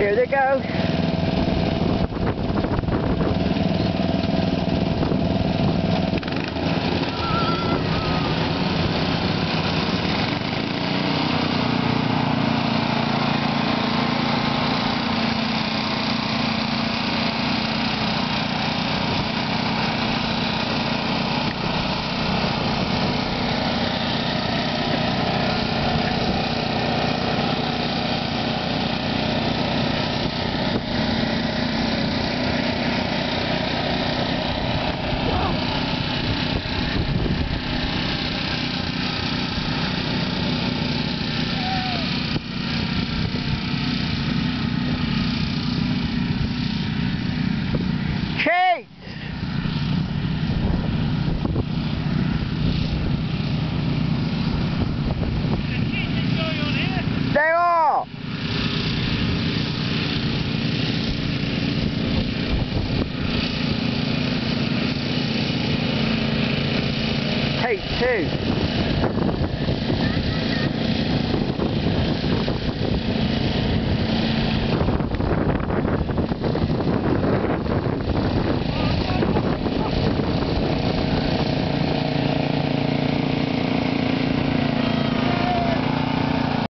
Here they go. Two.